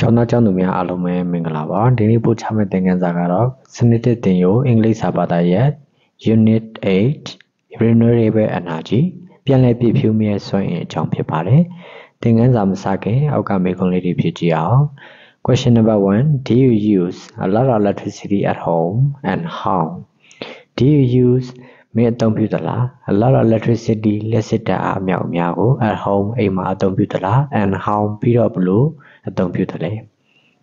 Unit 8 Renewable Energy Question number 1 Do you use a lot of electricity at home and how? Do you use a lot of electricity at home and how?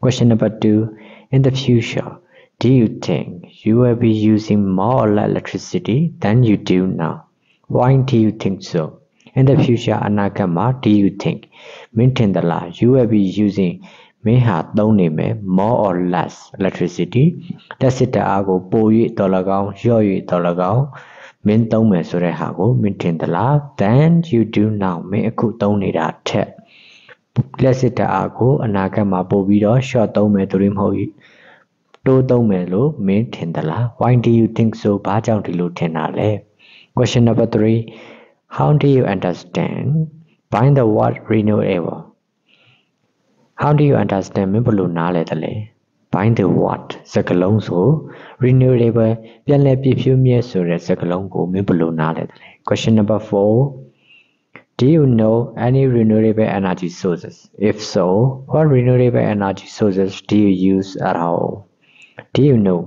Question number 2 In the future Do you think you will be using more electricity than you do now? Why do you think so? In the future, Anagama, do you think you will be using more or less electricity? Let's say than you do now. Let's say Anagama, Why do you think so? Question number 3 How do you understand by the word renewable? How do you understand by the word renewable? Question number 4 Do you know any renewable energy sources? If so, what renewable energy sources do you use at home? Do you know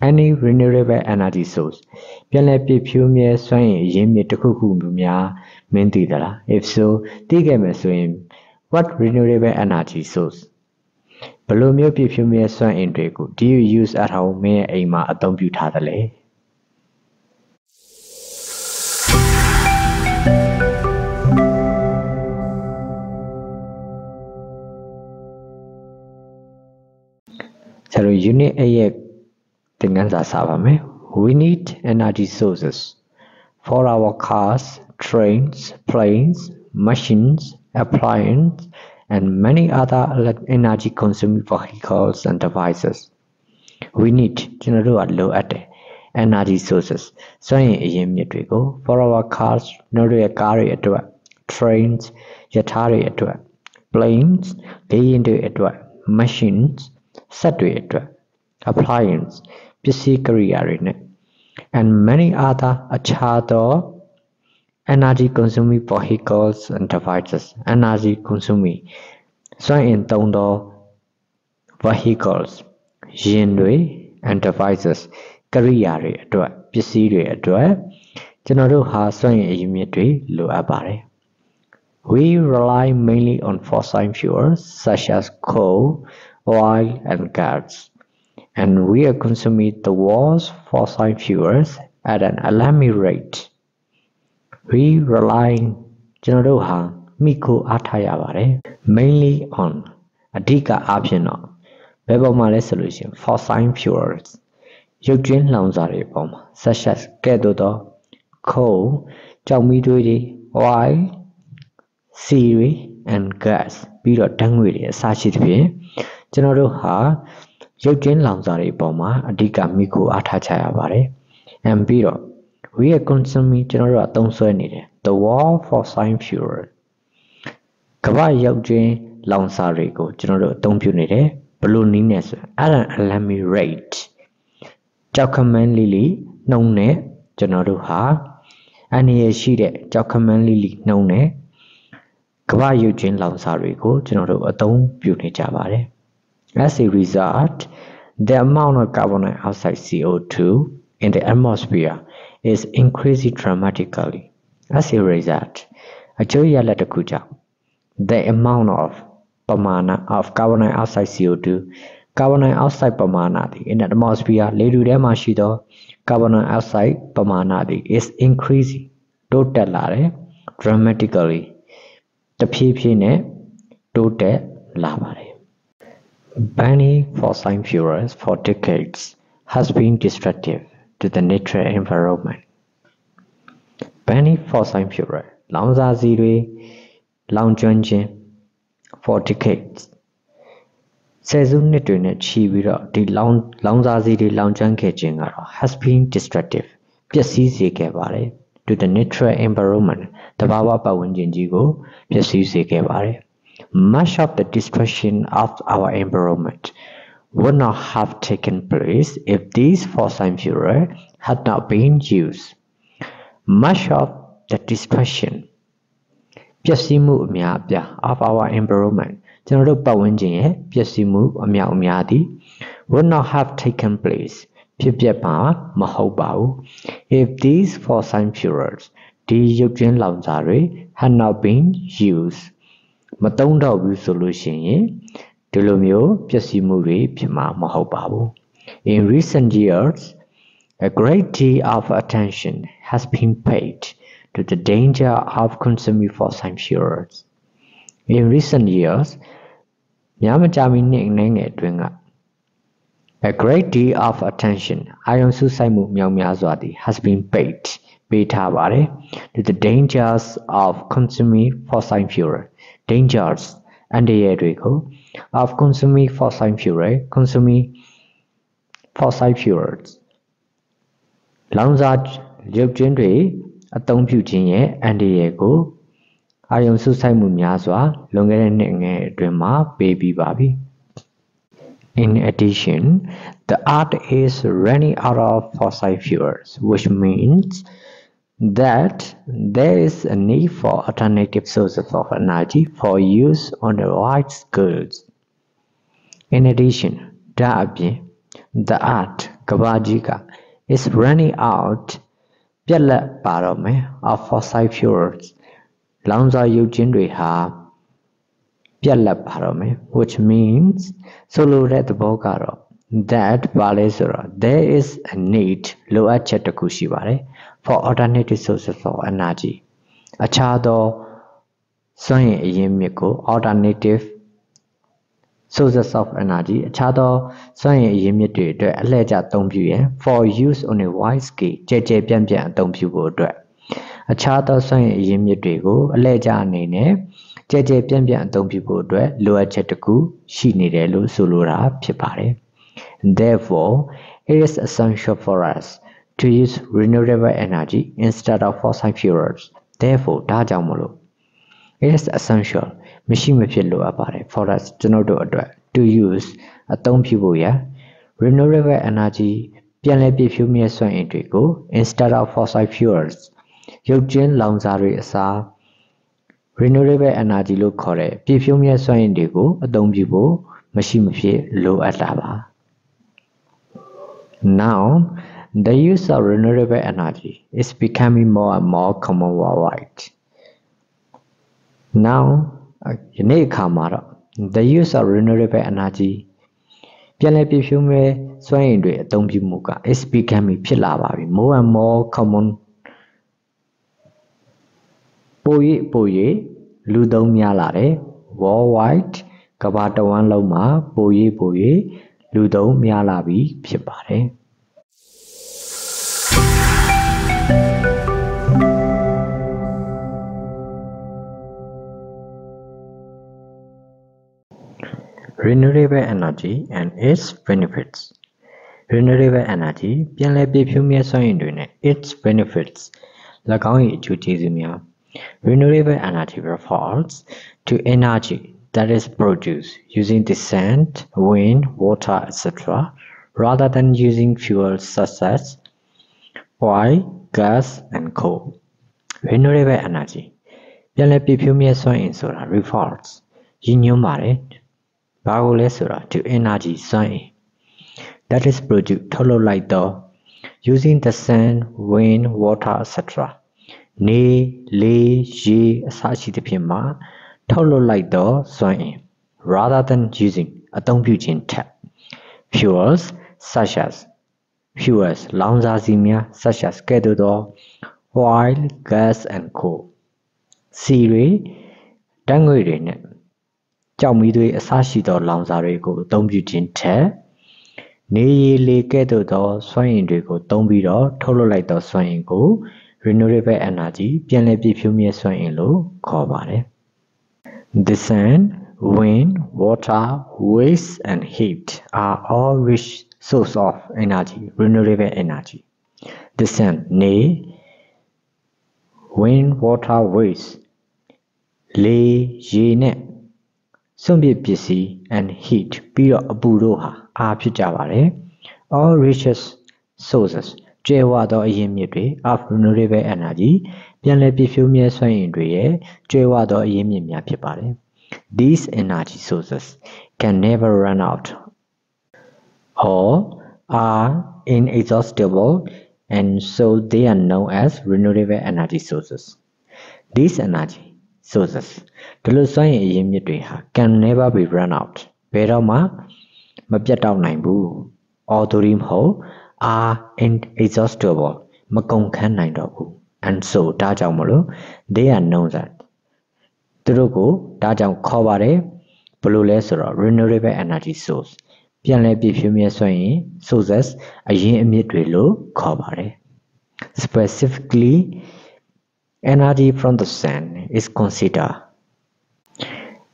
any renewable energy source? If so, what renewable energy source? Do you use at home? So unit 8 We need energy sources for our cars, trains, planes, machines, appliances, and many other energy consuming vehicles and devices. We need energy sources. So for our cars, trains, planes, machines, Saturated, appliance, and many other energy consuming vehicles and devices. Energy consuming vehicles and devices. We rely mainly on fossil fuels such as coal, oil and gas, and we are consuming the world's fossil fuels at an alarming rate. We rely mainly on fossil fuels such as coal, oil, seaweed, and gas. We are consuming the war for sign fuel. At an alarming rate. As a result, the amount of carbon dioxide CO2 in the atmosphere is increasing dramatically. As a result, the amount of carbon dioxide CO2 in the atmosphere carbon dioxide is increasing totally dramatically. The PP total lavare. Burning fossil fuels for decades has been destructive to the natural environment. Burning fossil fuels for decades. Has been destructive to the natural environment. The Baba Pawinjigo, much of the destruction of our environment would not have taken place if these fossil fuels had not been used. Much of the destruction of our environment would not have taken place if these fossil fuels had not been used. In recent years, a great deal of attention has been paid to the danger of consuming fossil fuels. In recent years, a great deal of attention has been paid to the dangers of consuming fossil fuels. Dangers and the error of consuming fossil fuels. Langzat Jobjendri Atongpuchinye and the error. Ion Susai Mumiazwa, longer than Drama, Baby Baby. In addition, the earth is running out of fossil fuels, which means that there is a need for alternative sources of energy for use on a wide scale. In addition, the earth Kabajika is running out of fossil fuels, which means that there is a need for alternative sources of energy. Alternative sources of energy for use on a wide scale. Therefore, it is essential for us to use renewable energy instead of fossil fuels. Therefore, it is essential for us to use renewable energy instead of fossil fuels. Yogin Langzari Asa Renewable Energy Lo Kore, Pifumia Soy Indigo, Adombibo, Machimfi Lo Atava. Now, the use of renewable energy is becoming more and more common worldwide. Now, the use of renewable energy is becoming more and more common. Ludom Yalare, War White, Kabata One Loma, Boye, Ludom Yalabi, Pipare. Renewable energy and its benefits. Renewable energy, its benefits. Lagawi Chutizimia. Renewable energy refers to energy that is produced using the sun, wind, water, etc., rather than using fuels such as oil, gas, and coal. Renewable energy refers to energy that is produced using the sun, wind, water, etc. Ne, le, je, sachi the pima, tolo like do, soin, rather than using a dumbuchin tap. Fuels such as langzazimia, such as kedodo, oil, gas, and coal. Siri, danguine, jamidwe, sashi do langzarego, dumbuchin tap. Ne, le, kedodo, soin, rego, dumbido, tolo like do, soin go. Renewable energy, the sun, wind, water, waste, and heat are all rich sources of energy, renewable energy. The sun, nay, wind, water, waste, le, Sumbipisi and heat Pira Aburoha Apichavare all richest sources Jewado Yimipri of renewable energy Pianlepifumia Swindre Jewado Yimia Pipare. These energy sources can never run out or are inexhaustible, and so they are known as renewable energy sources. These energy sources can never be run out. Are inexhaustible, and so they are known that renewable energy source sources specifically. Energy from the sun is considered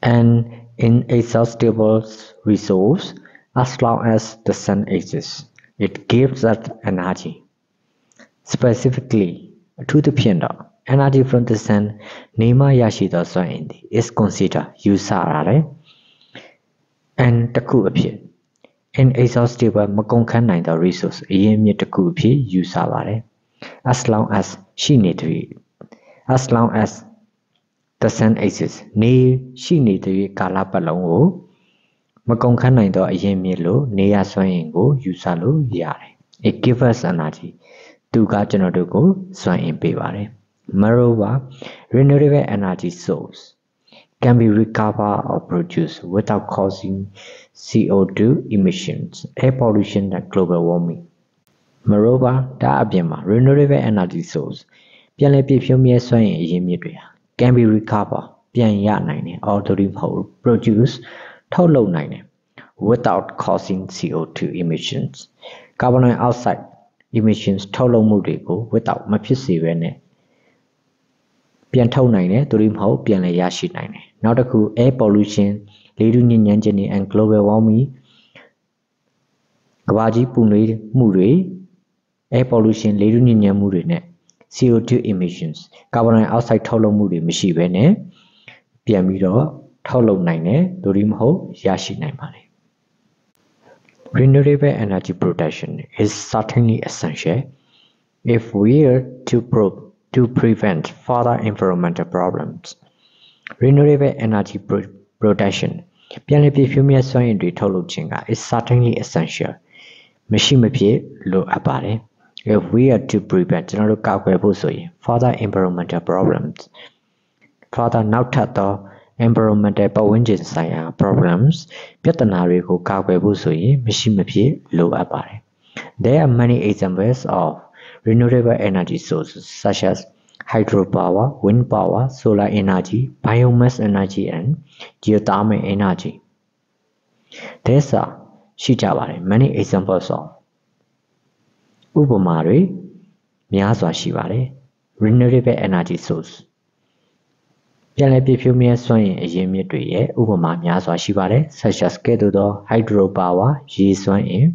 an inexhaustible resource as long as the sun exists. It gives us energy. Specifically, to the piano, energy from the sun is considered and the inexhaustible resource as long as she needs it. As long as the sun exists, she needs to kala palongo. Makonkanaito Yemilo, Nea Swango, Yusalo, Yare. It gives us energy. Duga Janodugo, Swan in Pivare. Moreover, renewable energy source can be recovered or produced without causing CO2 emissions, air pollution, and global warming. Moreover, the Abiyama, renewable energy source. Can be recovered, or produced without causing CO2 emissions. Carbon dioxide emissions without now the air pollution, and global warming. Air pollution CO2 emissions, carbon dioxide tolomudi mishivene, Piamiro, tolomine, Durimho, Yashinaimane. Renewable energy protection is certainly essential if we are to prevent further environmental problems. Renewable energy protection is certainly essential. Mishimapie lo abare. If we are to prevent further environmental problems, further nautato environmental problems, there are many examples of renewable energy sources such as hydropower, wind power, solar energy, biomass energy, and geothermal energy. There are many examples of Ubomari, Miaswa Shivare, renewable energy source. Pianlepifumia Swan Yemidwe, Uboma Miaswa Shivare, such as Kedudo, hydropower, Yi Swan in,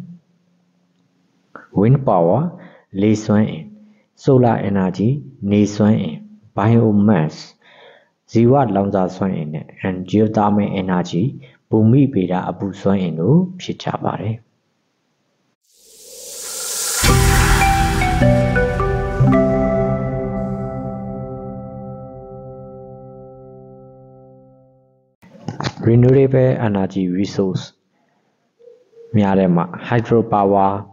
wind power, Li Swan in, solar energy, Ni Swan in, biomass, Ziwa Lamza Swan in, and geothermal energy, Bumi Bida Abu Swan in, Pichabare. Renewable energy resource hydropower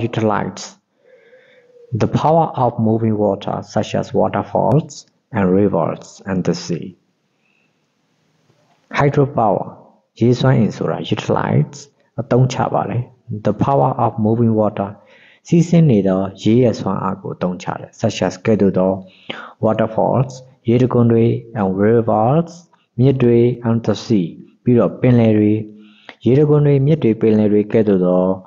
utilizes the power of moving water such as waterfalls and rivers and the sea. Hydropower utilizes the power of moving water such as waterfalls Yedukondwe and rivers, Midway and the sea, Piro Penlery, Yedukondwe, Midway Penlery, Kedudo,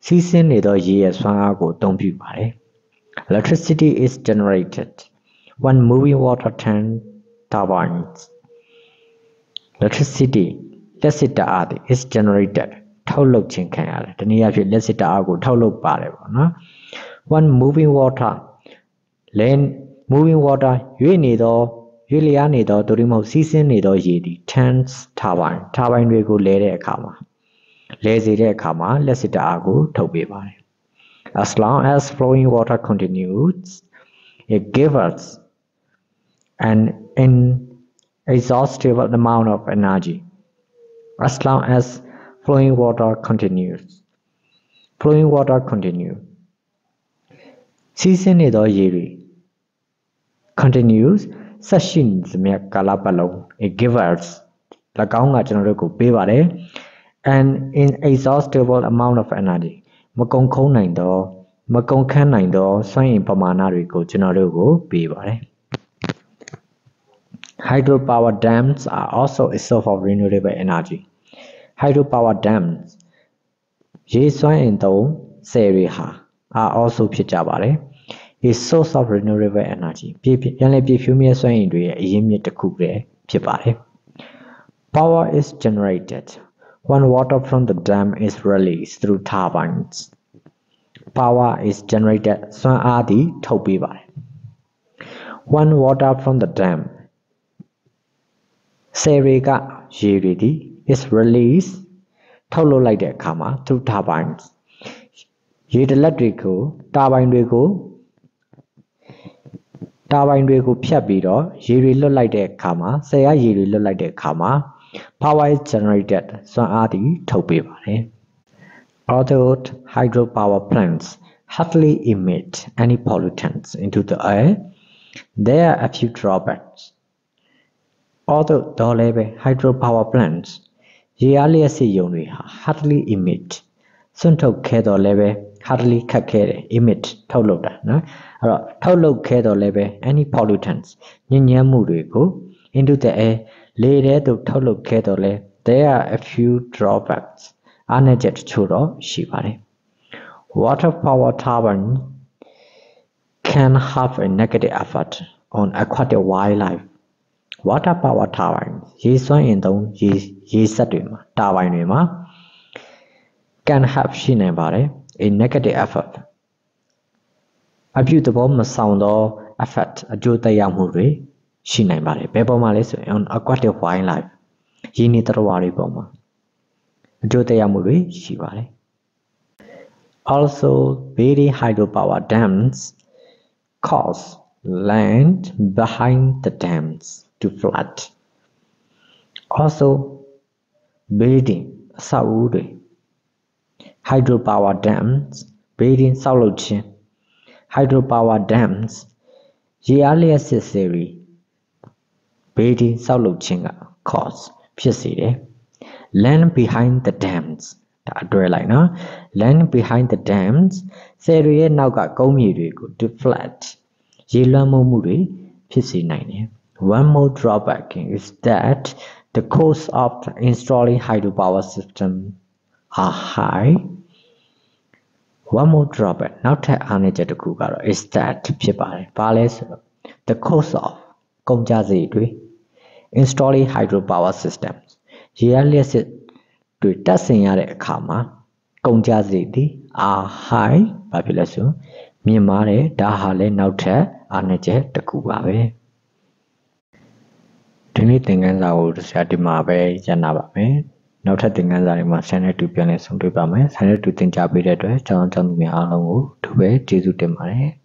Season Lido Yes, Fangago, Dompi Pare. Electricity is generated when moving water turn turbines. Electricity, Lesita Adi, is generated. Tolok Chinkan, the Niafi Lesita Ago, Tolok Pare, when moving water, Moving water, you need all Yulia Nido to remove season Nido Yedi, tents, Tawan, Tawan Rego Lere Kama. Lazy Rekama, Lesita Agu, Tobibai. As long as flowing water continues, it gives us an inexhaustible amount of energy. As long as flowing water continues. Flowing water continues. Season Nido Yeri continues. Sessions me kalapalo, a givers, la kaunga chenroku pivare, an inexhaustible amount of energy. Makon konaindo, makon kanaindo, soin pamanariko chenroku pivare. Hydropower dams are also a source of renewable energy. Hydropower dams, ye soinindo, seriha, are also pichavare. Is source of renewable energy. Power is generated when water from the dam is released through turbines. Power is generated when water from the dam is released through turbines. Turbine will Piabiro, Yirilo Lide Kama, Saya Yirilo Lide Kama, power is generated, so Adi Topivari. Although hydropower plants hardly emit any pollutants into the air, there are a few drawbacks. Although Dolebe hydropower plants, Yaliasi hardly emit, Sunto Kedo Leve. Hardly kakere emit toloda no tolok kedo lebe any pollutants nyanyamu reko into the air later to tolok kedo le there are a few drawbacks anajet churo shibare. Water power turbine can have a negative effect on aquatic wildlife. Water power turbine yiswan indong yisadima turbine ma can have shinebare a negative effect. A beautiful sound or effect, a jota yamuri, shinabari, pebo malice on aquatic wildlife. He need to worry boma. Jota yamuri, shivare. Also, very hydropower dams cause land behind the dams to flood. Also, building, saudi. Hydropower dams, building solution. Hydropower dams, GLSSRI, building solution cause, PCD. Land behind the dams, land behind the dams, Serie Naga Gomiri to flat. Yilamomuri, PC9. One more drawback is that the cost of installing hydropower system are high. One more drawback now is that the cost of installing hydropower systems are high. Now taking as I must send it to pianist to Bama, send it to Tinjabi, John John Mialo, to wait, Jesus de Mare.